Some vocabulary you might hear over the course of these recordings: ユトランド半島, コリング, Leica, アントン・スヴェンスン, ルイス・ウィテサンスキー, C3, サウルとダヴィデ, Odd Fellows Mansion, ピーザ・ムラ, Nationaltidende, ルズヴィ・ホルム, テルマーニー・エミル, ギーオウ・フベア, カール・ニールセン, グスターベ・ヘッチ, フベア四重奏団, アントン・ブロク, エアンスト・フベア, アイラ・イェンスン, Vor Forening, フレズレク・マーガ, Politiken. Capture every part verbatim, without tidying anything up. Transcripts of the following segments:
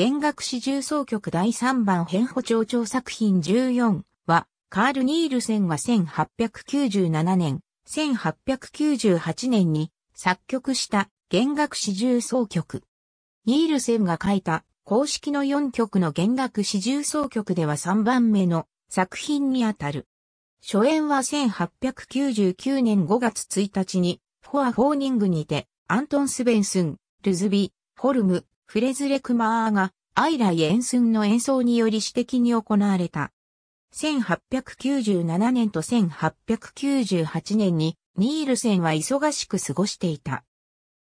弦楽四重奏曲だいさんばん変歩調調作品じゅうよんは、カール・ニールセンがせんはっぴゃくきゅうじゅうななねん、せんはっぴゃくきゅうじゅうはちねんに作曲した弦楽四重奏曲。ニールセンが書いた公式のよんきょくの弦楽四重奏曲ではさんばんめの作品にあたる。初演はせんはっぴゃくきゅうじゅうきゅうねんごがつついたちにフォアフォーニングにてアントン・スベンスン、ルズビ、ホルム、フレズレクマーがアイライ・エンスンの演奏により私的に行われた。せんはっぴゃくきゅうじゅうななねんとせんはっぴゃくきゅうじゅうはちねんにニールセンは忙しく過ごしていた。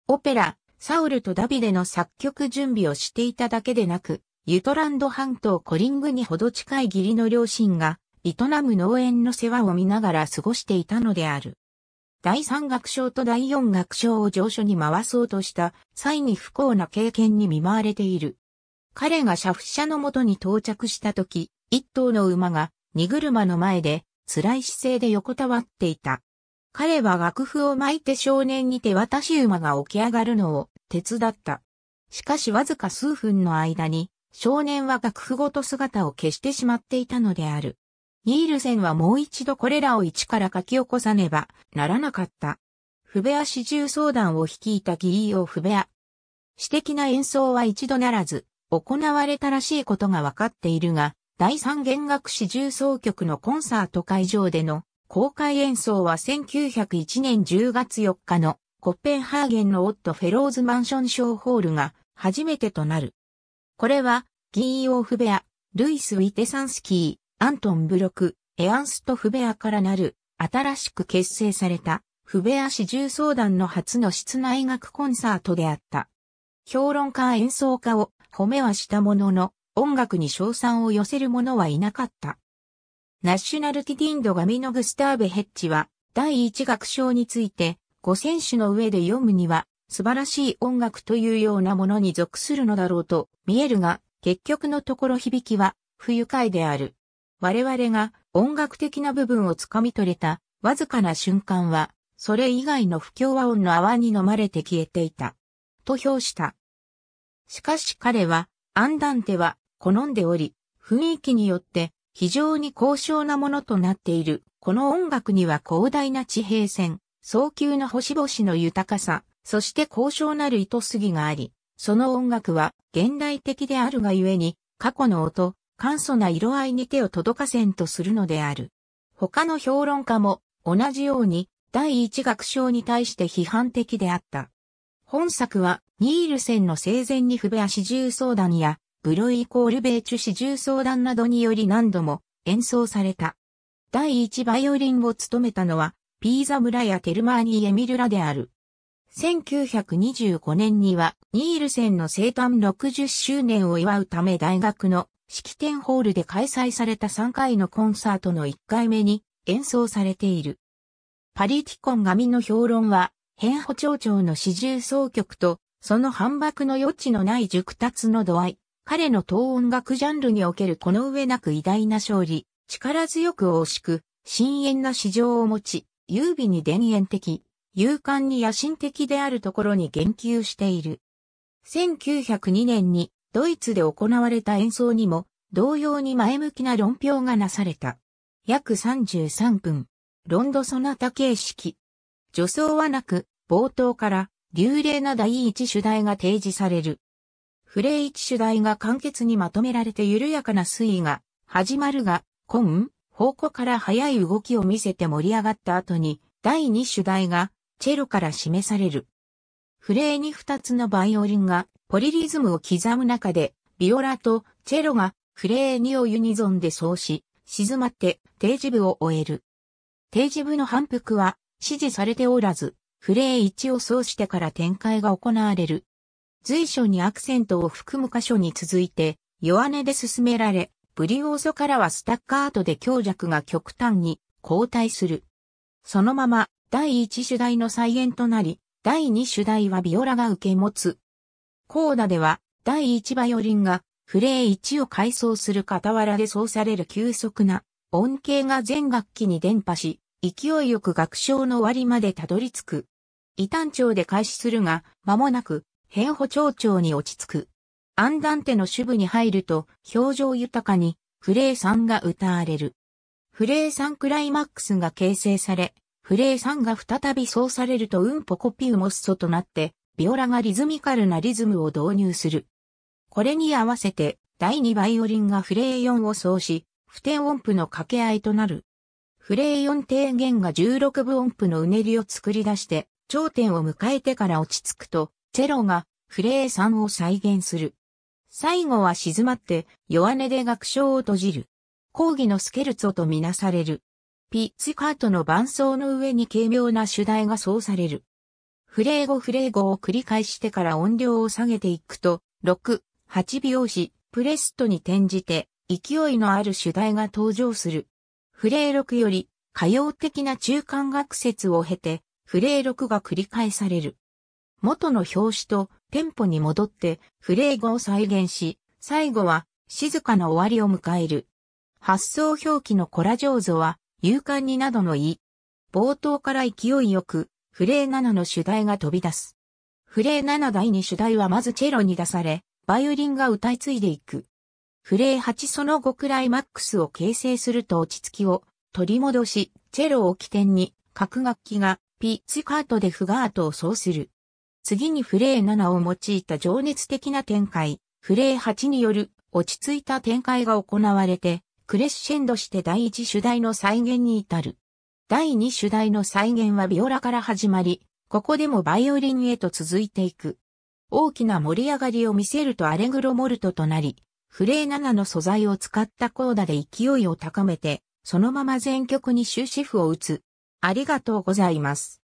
オペラ、サウルとダビデの作曲準備をしていただけでなく、ユトランド半島コリングにほど近い義理の両親が営む農園の世話を見ながら過ごしていたのである。だいさん楽章とだいよん楽章を上書に回そうとした際に不幸な経験に見舞われている。彼が車夫者のもとに到着した時、一頭の馬が荷車の前で辛い姿勢で横たわっていた。彼は楽譜を巻いて少年に手渡し馬が起き上がるのを手伝った。しかしわずか数分の間に少年は楽譜ごと姿を消してしまっていたのである。ニールセンはもう一度これらを一から書き起こさねばならなかった。フベア四重奏団を率いたギーオ・フベア。私的な演奏は一度ならず行われたらしいことがわかっているが、だいさん弦楽四重奏曲のコンサート会場での公開演奏はせんきゅうひゃくいちねんじゅうがつよっかのコッペンハーゲンのオット・フェローズマンションショーホールが初めてとなる。これはギーオ・フベア、ルイス・ウィテサンスキー、アントン・ブロク、エアンスト・フベアからなる新しく結成されたフベア四重奏団の初の室内楽コンサートであった。評論家演奏家を褒めはしたものの、音楽に称賛を寄せる者はいなかった。ナッシュナルティディンドガミのグスターベ・ヘッチは、だいいち楽章について、ごせんしゅの上で読むには、素晴らしい音楽というようなものに属するのだろうと見えるが、結局のところ響きは、不愉快である。我々が音楽的な部分をつかみ取れた、わずかな瞬間は、それ以外の不協和音の泡に飲まれて消えていた。と評した。しかし彼は、アンダンテは、好んでおり、雰囲気によって非常に高尚なものとなっている。この音楽には広大な地平線、蒼穹の星々の豊かさ、そして高尚なる糸杉があり、その音楽は現代的であるがゆえに、過去の音、簡素な色合いに手を届かせんとするのである。他の評論家も同じようにだいいち楽章に対して批判的であった。本作はニールセンの生前にフベア四重奏団や、ブロイ=ベーチュ四重奏団などにより何度も演奏された。だいいちバイオリンを務めたのは、ピーザ村やテルマーニ・エミルらである。せんきゅうひゃくにじゅうごねんには、ニールセンの生誕ろくじゅっしゅうねんを祝うため大学の式典ホールで開催されたさんかいのコンサートのいっかいめに演奏されている。Politiken紙の評論は、変歩調調の四重奏曲と、その反駁の余地のない熟達の度合い。彼の当音楽ジャンルにおけるこの上なく偉大な勝利、力強く惜しく、深遠な市場を持ち、優美に田園的、勇敢に野心的であるところに言及している。せんきゅうひゃくにねんにドイツで行われた演奏にも同様に前向きな論評がなされた。約さんじゅうさんぷん、ロンドソナタ形式。助走はなく、冒頭から流麗なだいいち主題が提示される。フレイチ主題が簡潔にまとめられて緩やかな推移が始まるが、コン、方向から速い動きを見せて盛り上がった後に、だいに主題がチェロから示される。フレイにふたつのバイオリンがポリリズムを刻む中で、ビオラとチェロがフレイにをユニゾンで奏し、静まって提示部を終える。提示部の反復は指示されておらず、フレイいちを奏してから展開が行われる。随所にアクセントを含む箇所に続いて、弱音で進められ、ブリオーソからはスタッカートで強弱が極端に後退する。そのまま、だいいち主題の再現となり、だいに主題はビオラが受け持つ。コーダでは、だいいちバイオリンが、フレイいちを回想する傍らで奏される急速な音形が全楽器に伝播し、勢いよく楽章の終わりまでたどり着く。異単調で開始するが、間もなく、変歩調調に落ち着く。アンダンテの主部に入ると、表情豊かに、フレーさんが歌われる。フレーさんクライマックスが形成され、フレーさんが再びそうされるとうんぽこぴうもっそとなって、ビオラがリズミカルなリズムを導入する。これに合わせて、だいにバイオリンがフレーよんを奏し、不定音符の掛け合いとなる。フレーよん低弦がじゅうろく分音符のうねりを作り出して、頂点を迎えてから落ち着くと、チェロがフレーさんを再現する。最後は静まって、弱音で楽章を閉じる。講義のスケルツォとみなされる。ピッチカートの伴奏の上に軽妙な主題が奏される。フレーごフレーごを繰り返してから音量を下げていくと、ろく、はち拍子、プレストに転じて、勢いのある主題が登場する。フレーろくより、歌謡的な中間学節を経て、フレーろくが繰り返される。元の拍子とテンポに戻って、フレーごを再現し、最後は静かな終わりを迎える。発想表記のコラジョーゾは、勇敢になどの意。冒頭から勢いよく、フレーななの主題が飛び出す。フレーななだいに主題はまずチェロに出され、バイオリンが歌い継いでいく。フレーはちその後クライマックスを形成すると落ち着きを取り戻し、チェロを起点に、各楽器がピッチカートでフガートを奏する。次にフレーななを用いた情熱的な展開、フレーはちによる落ち着いた展開が行われて、クレッシェンドしてだいいち主題の再現に至る。だいに主題の再現はビオラから始まり、ここでもバイオリンへと続いていく。大きな盛り上がりを見せるとアレグロモルトとなり、フレーななの素材を使ったコーダで勢いを高めて、そのまま全曲に終止符を打つ。ありがとうございます。